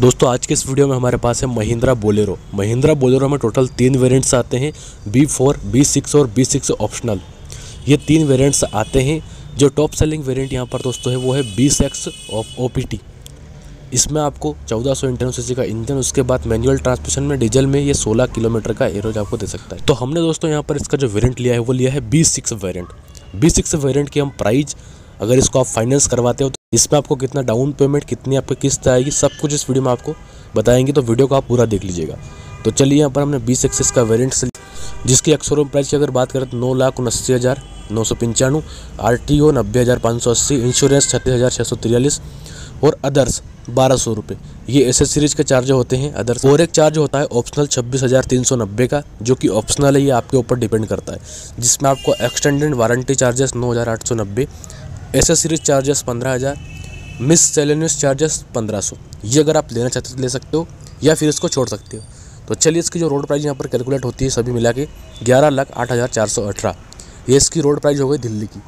दोस्तों आज के इस वीडियो में हमारे पास है महिंद्रा बोलेरो। महिंद्रा बोलेरो में टोटल 3 वेरिएंट्स आते हैं, B4, B6 और B6 ऑप्शनल। ये 3 वेरिएंट्स आते हैं। जो टॉप सेलिंग वेरिएंट यहाँ पर दोस्तों है वो है B6 OPT। इसमें आपको 1491 सीसी का इंजन, उसके बाद मैनुअल ट्रांसमिशन में डीजल में ये 16 किलोमीटर का एवरेज आपको दे सकता है। तो हमने दोस्तों यहाँ पर इसका जो वेरिएंट लिया है वो लिया है B6 वेरिएंट। B6 वेरिएंट की हम प्राइस, अगर इसको आप फाइनेंस करवाते हो तो इसमें आपको कितना डाउन पेमेंट, कितनी आपकी किस्त आएगी, सब कुछ इस वीडियो में आपको बताएंगे। तो वीडियो को आप पूरा देख लीजिएगा। तो चलिए यहाँ पर हमने 20 एक्सेस का वेरिएंट जिसकी एक्सोरूम प्राइस की अगर बात करें तो 9,79,995, RTO 90,580, इंश्योरेंस 36,643 और अदर्स 1,200 रुपये। ये एस एस सीरीज के चार्ज होते हैं अदर्स। और एक चार्ज होता है ऑप्शनल 26,390 का, जो कि ऑप्शनल है, ये आपके ऊपर डिपेंड करता है, जिसमें आपको extended warranty charges 9,890, S S series charges 15,000, miscellaneous charges 1500। ये अगर आप लेना चाहते हो तो ले सकते हो या फिर इसको छोड़ सकते हो। तो चलिए इसकी जो रोड प्राइस यहाँ पर कैलकुलेट होती है सभी मिला के 11,08,418, ये इसकी रोड प्राइस हो गई दिल्ली की।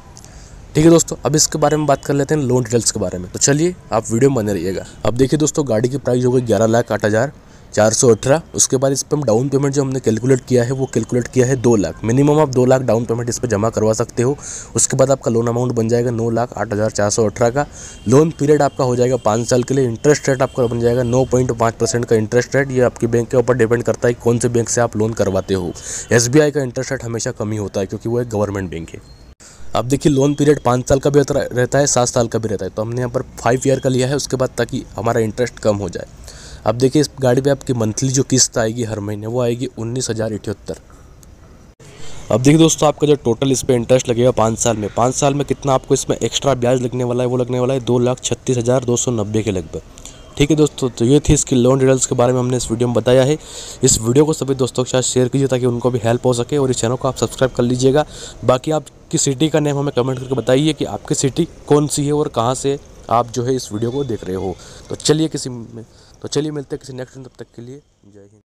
ठीक है दोस्तों, अब इसके बारे में बात कर लेते हैं लोन डिटेल्स के बारे में। तो चलिए आप वीडियो में बने रहिएगा। अब देखिए दोस्तों, गाड़ी की प्राइस हो गई 11,08,418। उसके बाद इस पर हम डाउन पेमेंट जो हमने कैलकुलेट किया है वो कैलकुलेट किया है 2 लाख। मिनिमम आप 2 लाख डाउन पेमेंट इस पर जमा करवा सकते हो। उसके बाद आपका लोन अमाउंट बन जाएगा 9,08,418 का। लोन पीरियड आपका हो जाएगा 5 साल के लिए। इंटरेस्ट रेट आपका बन जाएगा 9.5% का इंटरेस्ट रेट। ये आपके बैंक के ऊपर डिपेंड करता है कौन से बैंक से आप लोन करवाते हो। SBI का इंटरेस्ट रेट हमेशा कम ही होता है क्योंकि वो एक गवर्नमेंट बैंक है। अब देखिए, लोन पीरियड 5 साल का भी रहता है, 7 साल का भी रहता है। तो हमने यहाँ पर 5 ईयर का लिया है, उसके बाद ताकि हमारा इंटरेस्ट कम हो जाए। अब देखिए, इस गाड़ी पे आपकी मंथली जो किस्त आएगी हर महीने वो आएगी 19,078। अब देखिए दोस्तों, आपका जो टोटल इस पे इंटरेस्ट लगेगा 5 साल में, 5 साल में कितना आपको इसमें एक्स्ट्रा ब्याज लगने वाला है वो लगने वाला है 2,36,290 के लगभग। ठीक है दोस्तों, तो ये थी इसकी लोन डिटेल्स के बारे में हमने इस वीडियो में बताया है। इस वीडियो को सभी दोस्तों के साथ शेयर कीजिए ताकि उनको भी हेल्प हो सके, और इस चैनल को आप सब्सक्राइब कर लीजिएगा। बाकी आपकी सिटी का नेम हमें कमेंट करके बताइए कि आपकी सिटी कौन सी है और कहाँ से आप जो है इस वीडियो को देख रहे हो। तो चलिए मिलते हैं किसी नेक्स्ट दिन। तब तक के लिए जय हिंद।